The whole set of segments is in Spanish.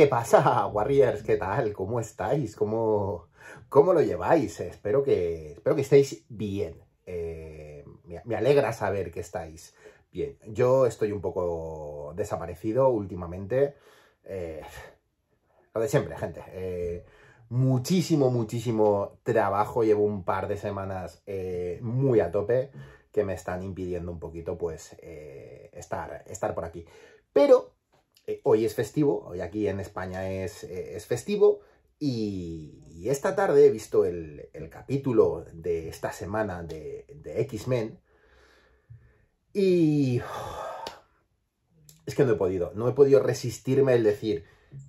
¿Qué pasa, Warriors? ¿Qué tal? ¿Cómo estáis? ¿Cómo lo lleváis? Espero que estéis bien. Me alegra saber que estáis bien. Yo estoy un poco desaparecido últimamente. Lo de siempre, gente. Muchísimo trabajo. Llevo un par de semanas muy a tope que me están impidiendo un poquito pues estar por aquí. Pero hoy es festivo, hoy aquí en España es festivo y esta tarde he visto el capítulo de esta semana de X-Men y es que no he podido resistirme el decir,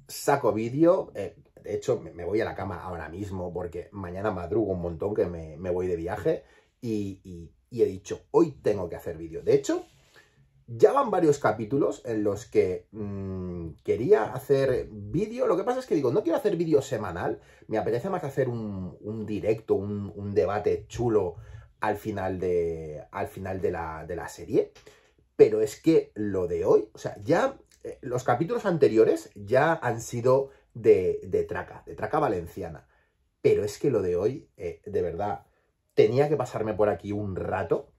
saco vídeo. De hecho, me voy a la cama ahora mismo porque mañana madrugo un montón que me voy de viaje y he dicho, hoy tengo que hacer vídeo. De hecho, ya van varios capítulos en los que quería hacer vídeo. Lo que pasa es que digo, no quiero hacer vídeo semanal. Me apetece más hacer un directo, un debate chulo al final de la serie. Pero es que lo de hoy, o sea, ya los capítulos anteriores ya han sido de traca valenciana. Pero es que lo de hoy, de verdad, tenía que pasarme por aquí un rato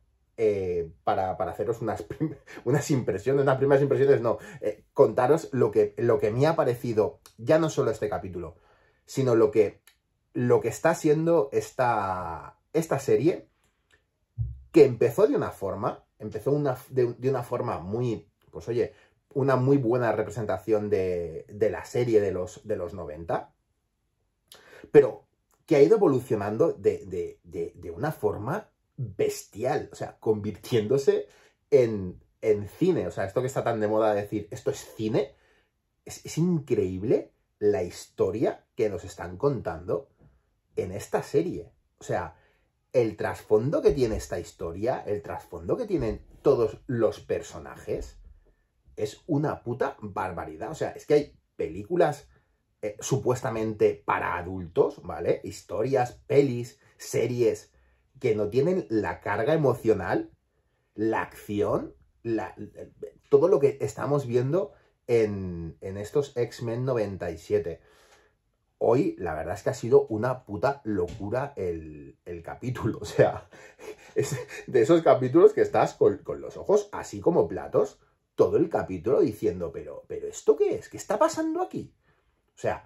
para haceros unas impresiones, unas primeras impresiones, no, contaros lo que me ha parecido, ya no solo este capítulo, sino lo que está siendo esta serie, que empezó de una forma, de una forma muy, pues oye, una muy buena representación de la serie de los 90, pero que ha ido evolucionando de una forma bestial, o sea, convirtiéndose en cine. O sea, esto que está tan de moda decir, esto es cine, es increíble la historia que nos están contando en esta serie. O sea, el trasfondo que tiene esta historia, el trasfondo que tienen todos los personajes, es una puta barbaridad. O sea, es que hay películas supuestamente para adultos, ¿vale? Historias, pelis, series, que no tienen la carga emocional, la acción, todo lo que estamos viendo en estos X-Men 97. Hoy, la verdad es que ha sido una puta locura el capítulo. O sea, es de esos capítulos que estás con los ojos así como platos, todo el capítulo diciendo, pero ¿esto qué es? ¿Qué está pasando aquí? O sea,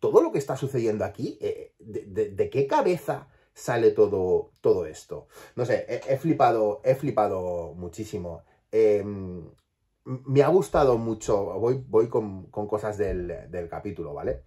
todo lo que está sucediendo aquí, ¿de qué cabeza sale todo esto? No sé, he flipado muchísimo. Me ha gustado mucho, voy con cosas del capítulo, ¿vale?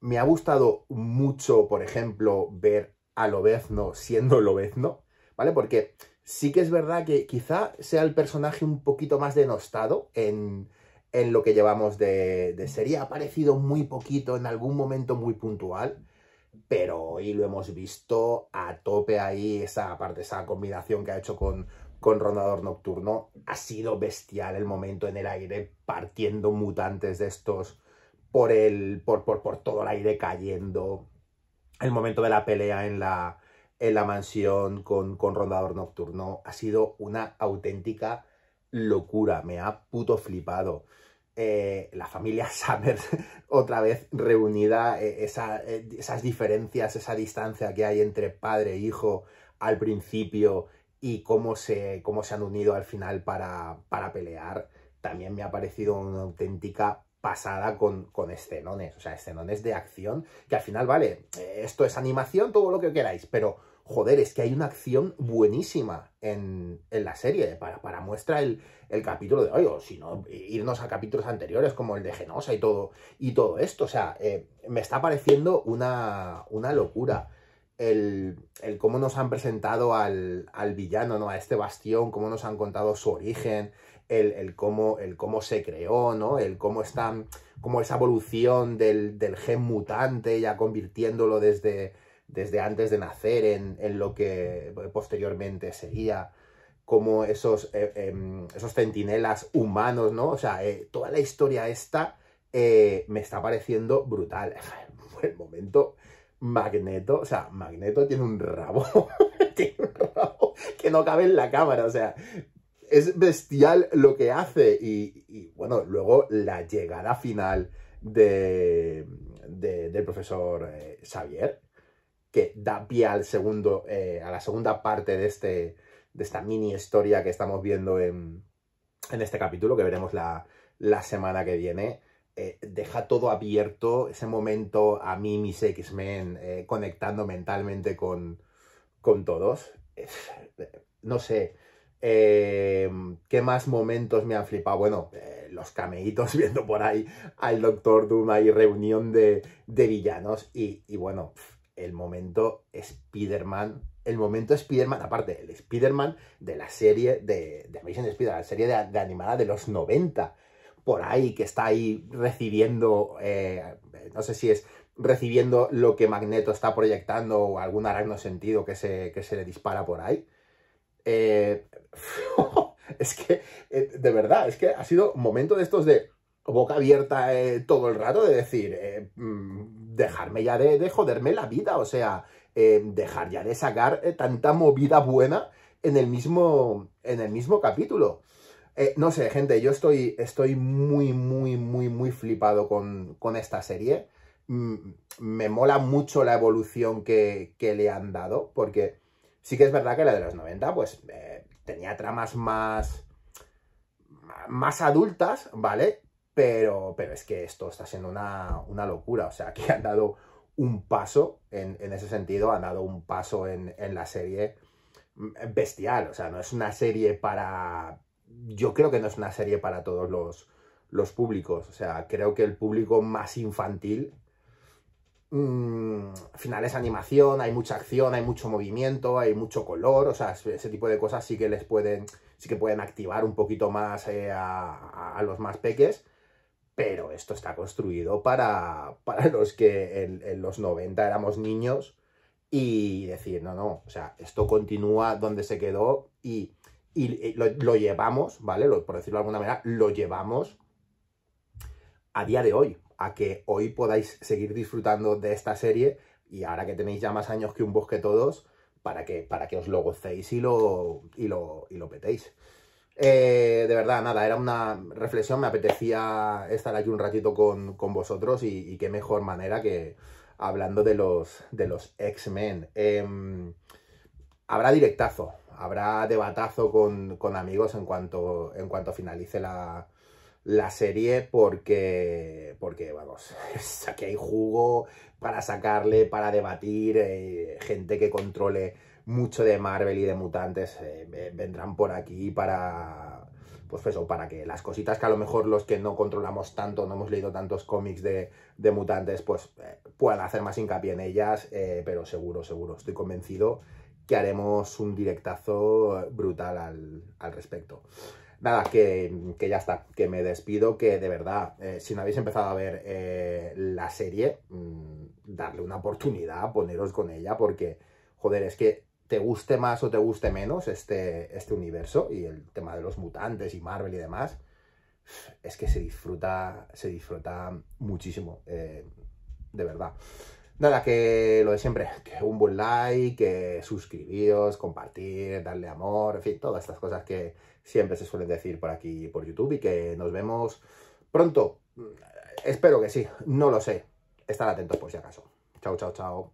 Me ha gustado mucho, por ejemplo, ver a Lobezno siendo Lobezno, ¿vale? Porque sí que es verdad que quizá sea el personaje un poquito más denostado en lo que llevamos de serie. Ha aparecido muy poquito, en algún momento muy puntual, pero hoy lo hemos visto a tope ahí. Esa combinación que ha hecho con Rondador Nocturno ha sido bestial. El momento en el aire, partiendo mutantes de estos por todo el aire, cayendo. El momento de la pelea en la mansión con Rondador Nocturno ha sido una auténtica locura. Me ha puto flipado. La familia Summer otra vez reunida, esas diferencias, esa distancia que hay entre padre e hijo al principio y cómo se han unido al final para pelear, también me ha parecido una auténtica pasada con escenones, o sea, escenones de acción, que al final, vale, esto es animación, todo lo que queráis, pero, joder, es que hay una acción buenísima en la serie, para muestra el capítulo de hoy, o si no, irnos a capítulos anteriores, como el de Genosa y todo esto. O sea, me está pareciendo una locura el cómo nos han presentado al villano, ¿no? A este Bastión, cómo nos han contado su origen, el cómo se creó, ¿no? El cómo están, como esa evolución del gen mutante, ya convirtiéndolo desde antes de nacer en lo que posteriormente sería, como esos centinelas humanos, ¿no? O sea, toda la historia esta me está pareciendo brutal. El momento Magneto, o sea, Magneto tiene un rabo, tiene un rabo que no cabe en la cámara, o sea, es bestial lo que hace. Y bueno, luego la llegada final del profesor Xavier, que da pie al segundo, a la segunda parte de esta mini historia que estamos viendo en este capítulo, que veremos la semana que viene, deja todo abierto, ese momento a mí, mis X-Men, conectando mentalmente con todos. No sé, ¿qué más momentos me han flipado? Bueno, los cameitos viendo por ahí al Doctor Doom, hay reunión de villanos y bueno, el momento Spider-Man, aparte, el Spider-Man de la serie de Amazing Spider-Man, la serie de animada de los 90, por ahí, que está ahí recibiendo, no sé si es recibiendo lo que Magneto está proyectando o algún aracno sentido que se le dispara por ahí. Es que, de verdad, es que ha sido momento de estos de boca abierta todo el rato, de decir, dejarme ya de joderme la vida, o sea, dejar ya de sacar tanta movida buena en el mismo capítulo. No sé, gente, yo estoy muy, muy, muy, muy flipado con esta serie. Me mola mucho la evolución que le han dado, porque sí que es verdad que la de los 90, pues, tenía tramas más adultas, ¿vale? Pero es que esto está siendo una locura, o sea, que han dado un paso en ese sentido, han dado un paso en la serie bestial, o sea, no es una serie para... Yo creo que no es una serie para todos los públicos, o sea, creo que el público más infantil... al final es animación, hay mucha acción, hay mucho movimiento, hay mucho color, o sea, ese tipo de cosas sí que pueden activar un poquito más a los más peques, pero esto está construido para los que en los 90 éramos niños y decir, no, o sea, esto continúa donde se quedó y lo llevamos, ¿vale? Por decirlo de alguna manera, lo llevamos a día de hoy, a que hoy podáis seguir disfrutando de esta serie y ahora que tenéis ya más años que un bosque todos, para que os lo gocéis y lo petéis. De verdad, nada, era una reflexión, me apetecía estar aquí un ratito con vosotros y qué mejor manera que hablando de los X-Men. Habrá directazo, habrá debatazo con amigos en cuanto finalice la serie porque vamos, aquí hay jugo para sacarle, para debatir, gente que controle mucho de Marvel y de Mutantes vendrán por aquí para, pues eso, para que las cositas que a lo mejor los que no controlamos tanto, no hemos leído tantos cómics de Mutantes, pues puedan hacer más hincapié en ellas, pero seguro, estoy convencido que haremos un directazo brutal al respecto. Nada, que ya está, que me despido, que de verdad, si no habéis empezado a ver la serie, darle una oportunidad, poneros con ella, porque, joder, es que te guste más o te guste menos este universo y el tema de los mutantes y Marvel y demás, es que se disfruta muchísimo, de verdad. Nada, que lo de siempre, que un buen like, que suscribiros, compartir, darle amor, en fin, todas estas cosas que siempre se suelen decir por aquí, por YouTube, y que nos vemos pronto. Espero que sí, no lo sé. Estar atentos por si acaso. Chao.